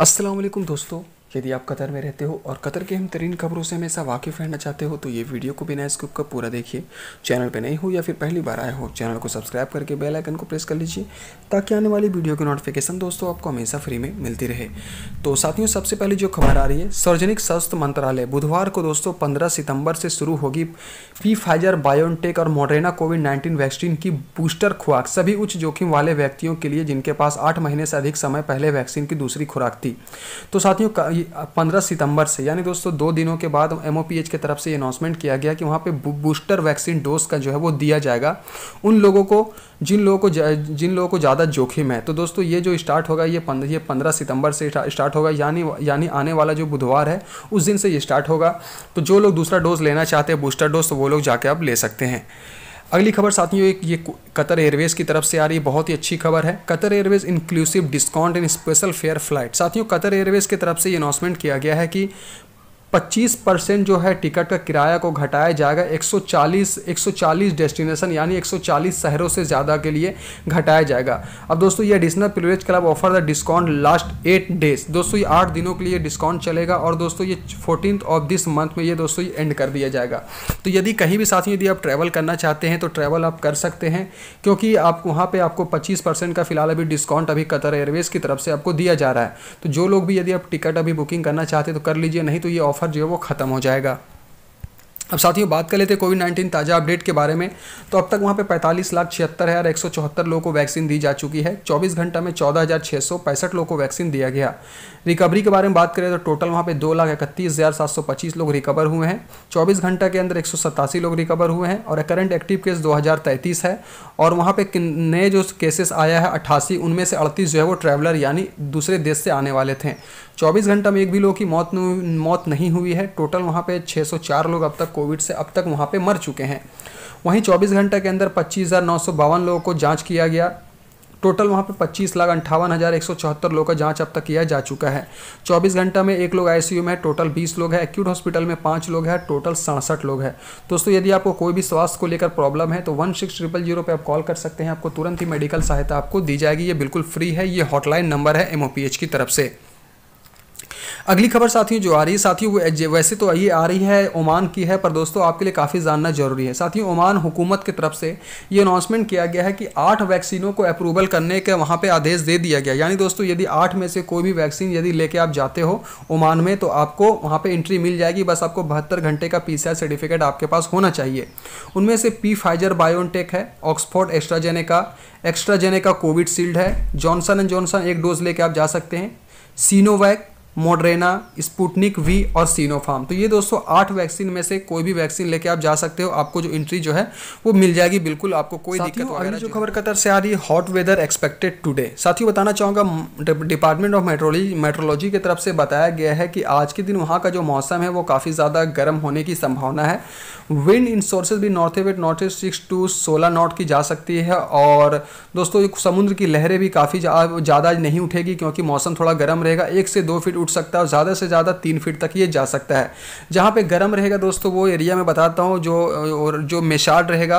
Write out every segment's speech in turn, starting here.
अस्सलाम वालेकुम दोस्तों, यदि आप कतर में रहते हो और कतर के हम तरीन खबरों से हमेशा वाकिफ़ रहना चाहते हो तो ये वीडियो को बिना स्किप का पूरा देखिए। चैनल पे नहीं हो या फिर पहली बार आए हो, चैनल को सब्सक्राइब करके बेल आइकन को प्रेस कर लीजिए ताकि आने वाली वीडियो की नोटिफिकेशन दोस्तों आपको हमेशा फ्री में मिलती रहे। तो साथियों, सबसे पहले जो खबर आ रही है, सार्वजनिक स्वास्थ्य मंत्रालय बुधवार को दोस्तों 15 सितंबर से शुरू होगी फाइजर बायोनटेक और मॉडर्ना कोविड-19 वैक्सीन की बूस्टर खुराक सभी उच्च जोखिम वाले व्यक्तियों के लिए जिनके पास 8 महीने से अधिक समय पहले वैक्सीन की दूसरी खुराक थी। तो साथियों 15 सितंबर से यानी दोस्तों 2 दिनों के बाद MOPH की तरफ से अनाउंसमेंट किया गया कि वहाँ पे बूस्टर वैक्सीन डोज का जो है वो दिया जाएगा उन लोगों को जिन लोगों को ज़्यादा जोखिम है। तो दोस्तों ये जो स्टार्ट होगा ये 15 सितंबर से स्टार्ट होगा, यानी आने वाला जो बुधवार है उस दिन से ये स्टार्ट होगा। तो जो लोग दूसरा डोज लेना चाहते हैं बूस्टर डोज, तो वो लोग जाके आप ले सकते हैं। अगली खबर साथियों ये कतर एयरवेज़ की तरफ से आ रही बहुत ही अच्छी खबर है। Qatar Airways inclusive discount in special fare flight. साथियों कतर एयरवेज़ की तरफ से ये अनाउंसमेंट किया गया है कि 25% जो है टिकट का किराया को घटाया जाएगा 140 डेस्टिनेशन यानी 140 शहरों से ज़्यादा के लिए घटाया जाएगा। अब दोस्तों ये additional privilege club offer the discount last 8 days. दोस्तों ये 8 दिनों के लिए डिस्काउंट चलेगा और दोस्तों ये 14th ऑफ दिस मंथ में ये दोस्तों ये एंड कर दिया जाएगा। तो यदि कहीं भी साथियों यदि आप ट्रैवल करना चाहते हैं तो ट्रैवल आप कर सकते हैं, क्योंकि आप वहाँ पर आपको 25% का फिलहाल अभी डिस्काउंट अभी कतर एयरवेज़ की तरफ से आपको दिया जा रहा है। तो जो लोग भी यदि आप टिकट अभी बुकिंग करना चाहते तो कर लीजिए, नहीं तो ये ऑफर जो है वो ख़त्म हो जाएगा। अब साथियों बात कर लेते हैं कोविड-19 ताज़ा अपडेट के बारे में। तो अब तक वहाँ पे 45,76,174 लोगों को वैक्सीन दी जा चुकी है। 24 घंटा में 14,665 लोगों को वैक्सीन दिया गया। रिकवरी के बारे में बात करें तो टोटल वहाँ पे 2,31,725 लोग रिकवर हुए हैं। 24 घंटा के अंदर 187 लोग रिकवर हुए हैं और करंट एक्टिव केस 2033 है। और वहाँ पे नए जो केसेस आया है 88, उनमें से 38 जो है वो ट्रैवलर यानी दूसरे देश से आने वाले थे। 24 घंटा में एक भी लोग की मौत नहीं हुई है। टोटल वहाँ पे 604 लोग अब तक कोविड से अब तक वहाँ पे मर चुके हैं। वहीं 24 घंटा के अंदर 25,952 लोगों को जांच किया गया। टोटल वहाँ पे 25,58,174 लोगों का जांच अब तक किया जा चुका है। 24 घंटा में 1 लोग ICU में है, टोटल 20 लोग हैं। एक्यूट हॉस्पिटल में 5 लोग हैं, टोटल 67 लोग हैं। दोस्तों यदि आपको कोई भी स्वास्थ्य को लेकर प्रॉब्लम है तो 16000 पर आप कॉल कर सकते हैं, आपको तुरंत ही मेडिकल सहायता आपको दी जाएगी। ये बिल्कुल फ्री है, ये हॉटलाइन नंबर है MOPH की तरफ से। अगली खबर साथियों जो आ रही है, साथियों वैसे तो ये आ रही है ओमान की है, पर दोस्तों आपके लिए काफ़ी जानना जरूरी है। साथियों ओमान हुकूमत की तरफ से ये अनाउंसमेंट किया गया है कि 8 वैक्सीनों को अप्रूवल करने के वहाँ पे आदेश दे दिया गया। यानी दोस्तों यदि 8 में से कोई भी वैक्सीन यदि लेके आप जाते हो ओमान में तो आपको वहाँ पर एंट्री मिल जाएगी। बस आपको 72 घंटे का PCR सर्टिफिकेट आपके पास होना चाहिए। उनमें से फाइजर बायोनटेक है, ऑक्सफोर्ड एस्ट्राजेनेका कोविशील्ड है, जॉनसन एंड जॉनसन 1 डोज लेके आप जा सकते हैं, सिनोवैक, मॉडर्ना, स्पुटनिक वी और सिनोफार्म। तो ये दोस्तों 8 वैक्सीन में से कोई भी वैक्सीन लेके आप जा सकते हो, आपको जो एंट्री जो है वो मिल जाएगी, बिल्कुल आपको कोई दिक्कत वगैरह। जो खबर कतर से आ रही है, हॉट वेदर एक्सपेक्टेड टुडे। साथियों बताना चाहूँगा डिपार्टमेंट ऑफ मेट्रोलॉजी की तरफ से बताया गया है कि आज के दिन वहाँ का जो मौसम है वो काफ़ी ज़्यादा गर्म होने की संभावना है। विंड इन सोर्सेज भी नॉर्थ ईस्ट 6 to 16 नॉट की जा सकती है। और दोस्तों समुद्र की लहरें भी काफ़ी ज़्यादा नहीं उठेगी क्योंकि मौसम थोड़ा गर्म रहेगा। 1 से 2 फीट उठ सकता है और ज़्यादा से ज़्यादा 3 फीट तक ये जा सकता है। जहाँ पे गर्म रहेगा दोस्तों वो एरिया में बताता हूँ, जो मेशाड़ रहेगा,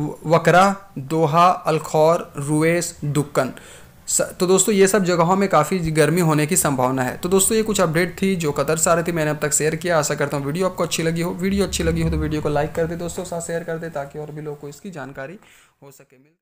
वकरा, दोहा, अलखौर, रुवेस, दुक्कन। तो दोस्तों ये सब जगहों में काफ़ी गर्मी होने की संभावना है। तो दोस्तों ये कुछ अपडेट थी जो कतर से आ रही थी, मैंने अब तक शेयर किया। आशा करता हूँ वीडियो आपको अच्छी लगी हो। वीडियो अच्छी लगी हो तो वीडियो को लाइक कर दे, दोस्तों साथ शेयर कर दे ताकि और भी लोगों को इसकी जानकारी हो सके।